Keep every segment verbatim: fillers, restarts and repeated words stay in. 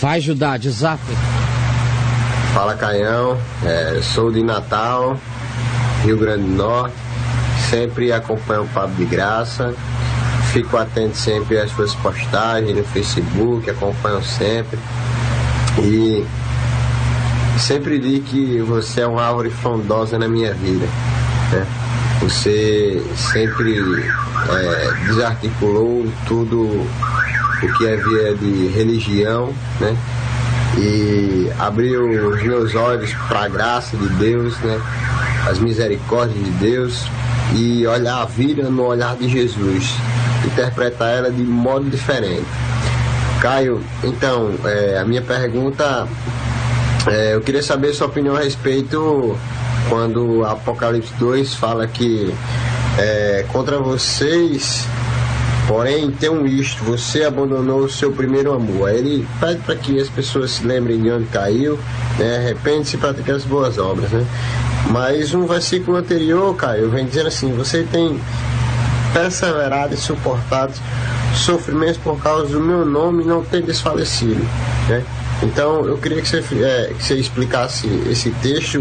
Vai, Judá, desata. Fala, Caião. É, sou de Natal, Rio Grande do Norte. Sempre acompanho o Papo de Graça. Fico atento sempre às suas postagens no Facebook, acompanho sempre. E sempre digo que você é uma árvore frondosa na minha vida, né? Você sempre é, desarticulou tudo o que havia de religião, né? E abriu os meus olhos para a graça de Deus, né? As misericórdias de Deus, e olhar a vida no olhar de Jesus, interpretar ela de modo diferente. Caio, então, é, a minha pergunta, é, eu queria saber sua opinião a respeito quando Apocalipse dois fala que é, contra vocês, porém, tem um isto, você abandonou o seu primeiro amor. Ele pede para que as pessoas se lembrem de onde caiu, né? Arrepende-se e pratique as boas obras, né? Mas um versículo anterior, Caio, vem dizendo assim, você tem perseverado e suportado sofrimentos por causa do meu nome e não tem desfalecido, né? Então eu queria que você, é, que você explicasse esse texto,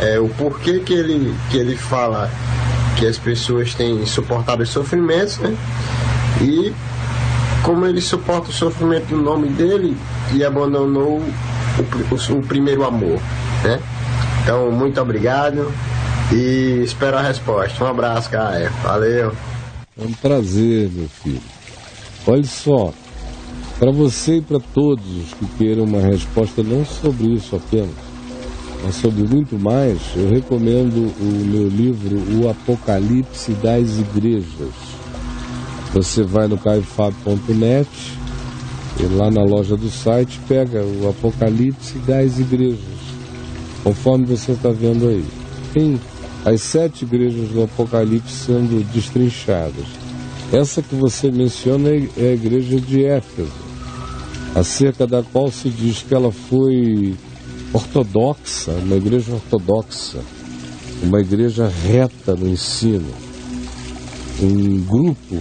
é, o porquê que ele, que ele fala que as pessoas têm suportado os sofrimentos, né? E como ele suporta o sofrimento do nome dele e abandonou o, o, o primeiro amor, né? Então, muito obrigado e espero a resposta. Um abraço, Caio. Valeu. É um prazer, meu filho. Olha só, para você e para todos os que queiram uma resposta não sobre isso apenas, mas sobre muito mais, eu recomendo o meu livro O Apocalipse das Igrejas. Você vai no caio fabio ponto net e lá na loja do site pega O Apocalipse das Igrejas, conforme você está vendo aí. Tem as sete igrejas do Apocalipse sendo destrinchadas. Essa que você menciona é a igreja de Éfeso, acerca da qual se diz que ela foi ortodoxa, uma igreja ortodoxa, uma igreja reta no ensino, um grupo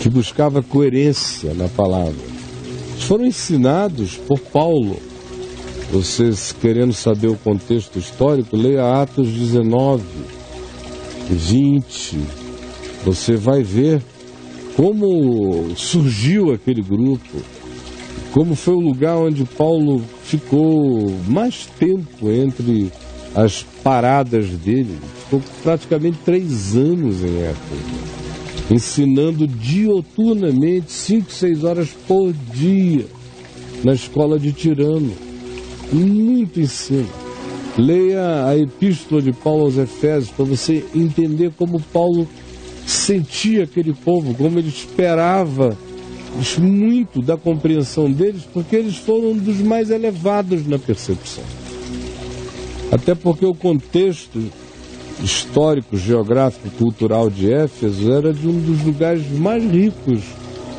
que buscava coerência na palavra. Eles foram ensinados por Paulo. Vocês querendo saber o contexto histórico, leia Atos dezenove, vinte. Você vai ver como surgiu aquele grupo, como foi o lugar onde Paulo ficou mais tempo entre as paradas dele. Ficou praticamente três anos em Éfeso, ensinando dioturnamente, cinco, seis horas por dia, na escola de Tirano. Muito ensino. Leia a epístola de Paulo aos Efésios para você entender como Paulo sentia aquele povo, como ele esperava muito da compreensão deles, porque eles foram um dos mais elevados na percepção. Até porque o contexto histórico, geográfico, cultural de Éfeso era de um dos lugares mais ricos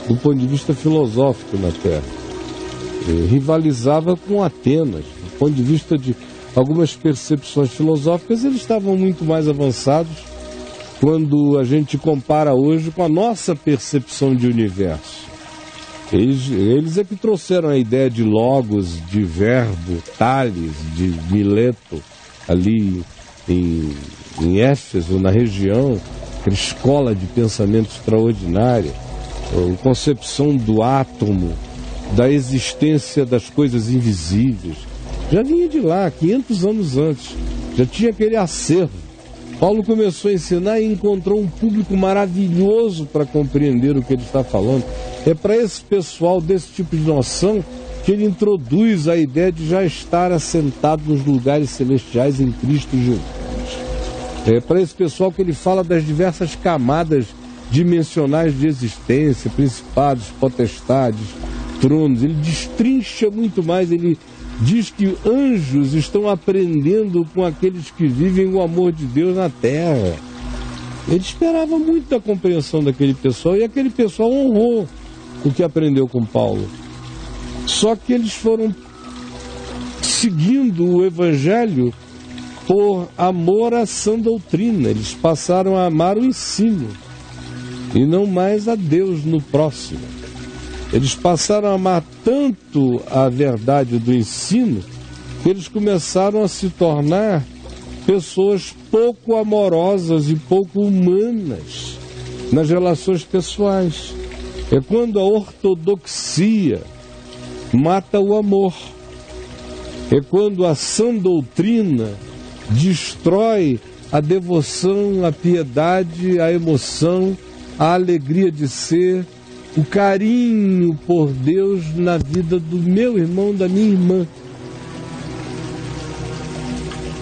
do ponto de vista filosófico na Terra. Rivalizava com Atenas. Do ponto de vista de algumas percepções filosóficas, eles estavam muito mais avançados quando a gente compara hoje com a nossa percepção de universo. Eles, eles é que trouxeram a ideia de logos, de verbo, Tales de Mileto, ali em, em Éfeso, na região, aquela escola de pensamento extraordinária, a concepção do átomo, da existência das coisas invisíveis, já vinha de lá, quinhentos anos antes, já tinha aquele acervo. Paulo começou a ensinar e encontrou um público maravilhoso para compreender o que ele está falando. É para esse pessoal desse tipo de noção que ele introduz a ideia de já estar assentado nos lugares celestiais em Cristo Jesus. É para esse pessoal que ele fala das diversas camadas dimensionais de existência, principados, potestades, tronos. Ele destrincha muito mais, ele diz que anjos estão aprendendo com aqueles que vivem o amor de Deus na terra. Ele esperava muito da compreensão daquele pessoal, e aquele pessoal honrou o que aprendeu com Paulo. Só que eles foram seguindo o evangelho por amor à sã doutrina. Eles passaram a amar o ensino e não mais a Deus no próximo. Eles passaram a amar tanto a verdade do ensino que eles começaram a se tornar pessoas pouco amorosas e pouco humanas nas relações pessoais. É quando a ortodoxia mata o amor. É quando a sã doutrina destrói a devoção, a piedade, a emoção, a alegria de ser, o carinho por Deus na vida do meu irmão, da minha irmã.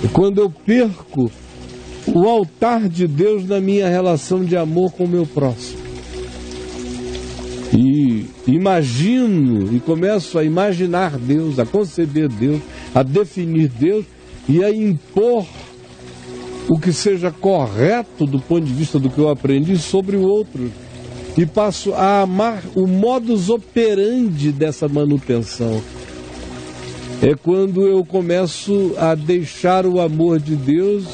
É quando eu perco o altar de Deus na minha relação de amor com o meu próximo. E imagino, e começo a imaginar Deus, a conceber Deus, a definir Deus e a impor o que seja correto do ponto de vista do que eu aprendi sobre o outro. E passo a amar o modus operandi dessa manutenção. É quando eu começo a deixar o amor de Deus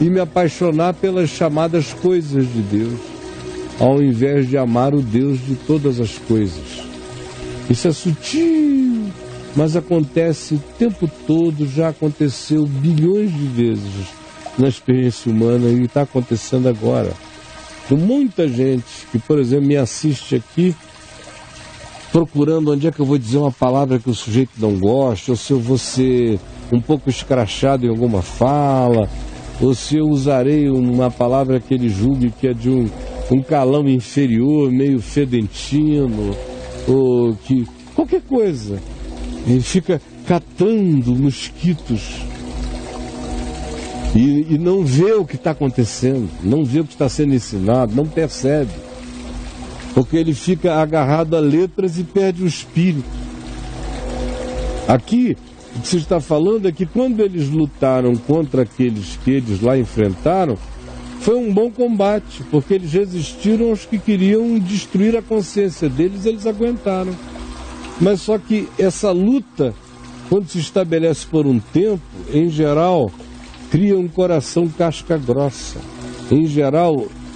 e me apaixonar pelas chamadas coisas de Deus, ao invés de amar o Deus de todas as coisas. Isso é sutil, mas acontece o tempo todo, já aconteceu bilhões de vezes na experiência humana e está acontecendo agora. Com muita gente que, por exemplo, me assiste aqui, procurando onde é que eu vou dizer uma palavra que o sujeito não gosta, ou se eu vou ser um pouco escrachado em alguma fala, ou se eu usarei uma palavra que ele julgue que é de um... um calão inferior, meio fedentino, ou que qualquer coisa. Ele fica catando mosquitos e, e não vê o que está acontecendo, não vê o que está sendo ensinado, não percebe. Porque ele fica agarrado a letras e perde o espírito. Aqui, o que se está falando é que quando eles lutaram contra aqueles que eles lá enfrentaram, foi um bom combate, porque eles resistiram aos que queriam destruir a consciência deles, eles aguentaram. Mas só que essa luta, quando se estabelece por um tempo, em geral, cria um coração casca grossa. Em geral,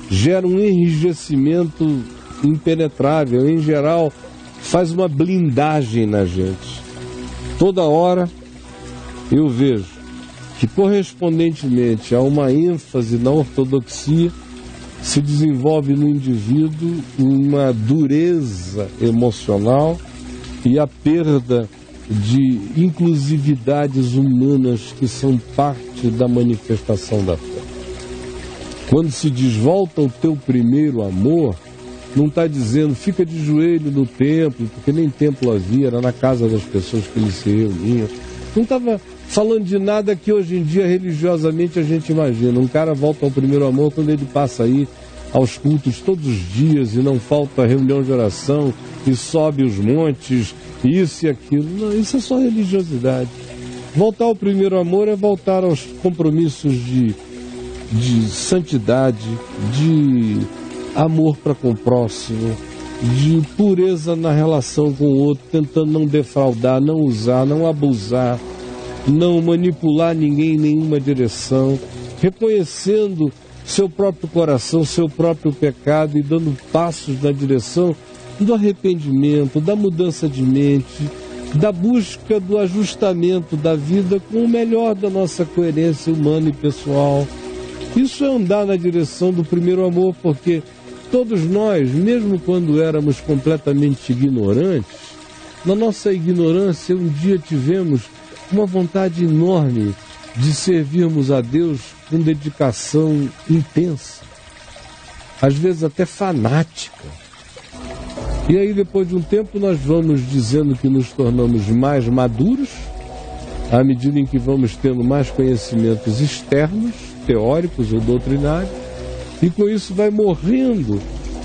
gera um enrijecimento impenetrável. Em geral, faz uma blindagem na gente. Toda hora eu vejo que, correspondentemente a uma ênfase na ortodoxia, se desenvolve no indivíduo uma dureza emocional e a perda de inclusividades humanas que são parte da manifestação da fé. Quando se desvolta o teu primeiro amor, não está dizendo fica de joelho no templo, porque nem templo havia, era na casa das pessoas que eles se reuniam. Não estava falando de nada que hoje em dia religiosamente a gente imagina. Um cara volta ao primeiro amor quando ele passa aí aos cultos todos os dias e não falta reunião de oração e sobe os montes, isso e aquilo. Não, isso é só religiosidade. Voltar ao primeiro amor é voltar aos compromissos de, de santidade, de amor para com o próximo, de pureza na relação com o outro, tentando não defraudar, não usar, não abusar, não manipular ninguém em nenhuma direção, reconhecendo seu próprio coração, seu próprio pecado e dando passos na direção do arrependimento, da mudança de mente, da busca do ajustamento da vida com o melhor da nossa coerência humana e pessoal. Isso é andar na direção do primeiro amor, porque todos nós, mesmo quando éramos completamente ignorantes, na nossa ignorância um dia tivemos uma vontade enorme de servirmos a Deus com dedicação intensa, às vezes até fanática. E aí depois de um tempo nós vamos dizendo que nos tornamos mais maduros, à medida em que vamos tendo mais conhecimentos externos, teóricos ou doutrinários, e com isso vai morrendo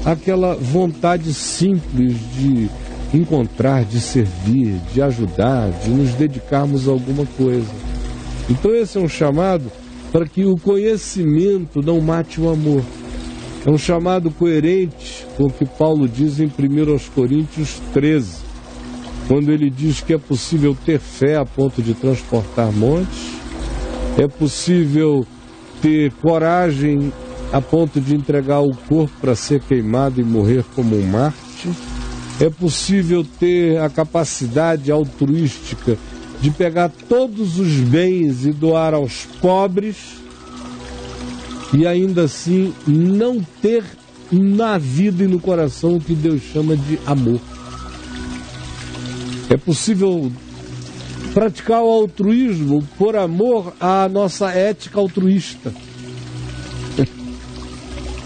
aquela vontade simples de encontrar, de servir, de ajudar, de nos dedicarmos a alguma coisa. Então esse é um chamado para que o conhecimento não mate o amor. É um chamado coerente com o que Paulo diz em primeira Coríntios treze, quando ele diz que é possível ter fé a ponto de transportar montes, é possível ter coragem a ponto de entregar o corpo para ser queimado e morrer como um mártir, É possível ter a capacidade altruística de pegar todos os bens e doar aos pobres e ainda assim não ter na vida e no coração o que Deus chama de amor. É possível praticar o altruísmo por amor à nossa ética altruísta,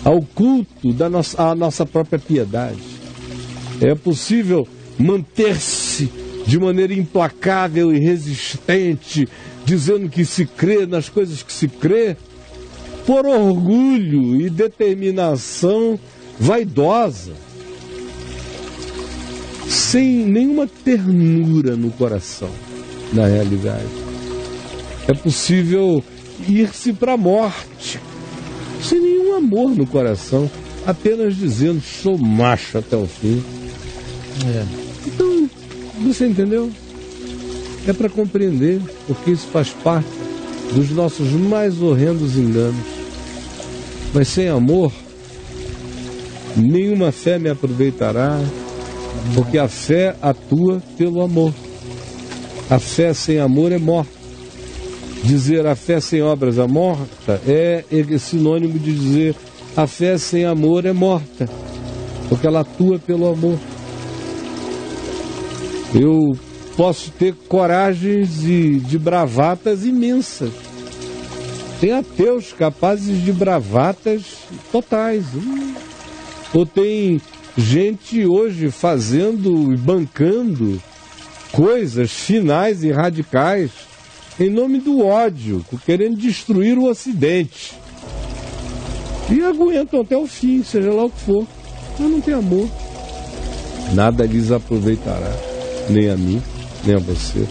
ao culto da nossa, à nossa própria piedade. É possível manter-se de maneira implacável e resistente, dizendo que se crê nas coisas que se crê, por orgulho e determinação vaidosa, sem nenhuma ternura no coração, na realidade. É possível ir-se para a morte, sem nenhum amor no coração, apenas dizendo, sou macho até o fim. É. Então, você entendeu? É para compreender, porque isso faz parte dos nossos mais horrendos enganos. Mas sem amor, nenhuma fé me aproveitará, porque a fé atua pelo amor. A fé sem amor é morta. Dizer a fé sem obras é morta é sinônimo de dizer a fé sem amor é morta, porque ela atua pelo amor. Eu posso ter coragens e de bravatas imensas. Tem ateus capazes de bravatas totais. Hum. Ou tem gente hoje fazendo e bancando coisas finais e radicais em nome do ódio, querendo destruir o Ocidente. E aguentam até o fim, seja lá o que for. Mas não tem amor. Nada lhes aproveitará, nem a mim, nem a você,